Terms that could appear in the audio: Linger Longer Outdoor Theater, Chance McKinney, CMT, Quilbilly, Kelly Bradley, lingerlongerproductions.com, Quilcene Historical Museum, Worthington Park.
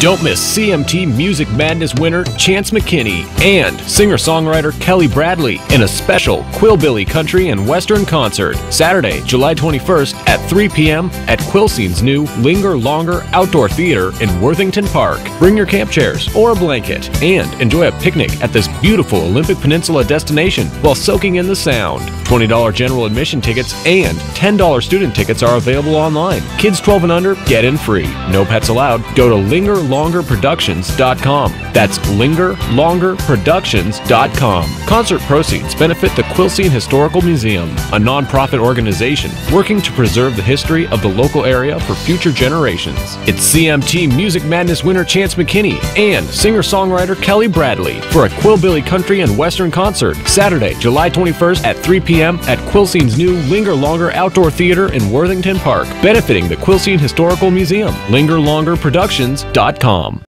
Don't miss CMT Music Madness winner Chance McKinney and singer-songwriter Kelly Bradley in a special Quilbilly Country and Western concert Saturday, July 21st at 3 p.m. at Quilcene's new Linger Longer Outdoor Theater in Worthington Park. Bring your camp chairs or a blanket and enjoy a picnic at this beautiful Olympic Peninsula destination while soaking in the sound. $20 general admission tickets and $10 student tickets are available online. Kids 12 and under get in free. No pets allowed. Go to lingerlongerproductions.com. That's lingerlongerproductions.com. Concert proceeds benefit the Quilcene Historical Museum, a nonprofit organization working to preserve the history of the local area for future generations. It's CMT Music Madness winner Chance McKinney and singer-songwriter Kelly Bradley for a Quilbilly Country and Western concert Saturday, July 21st at 3 p.m. at Quilcene's new Linger Longer Outdoor Theater in Worthington Park, benefiting the Quilcene Historical Museum. LingerLongerProductions.com.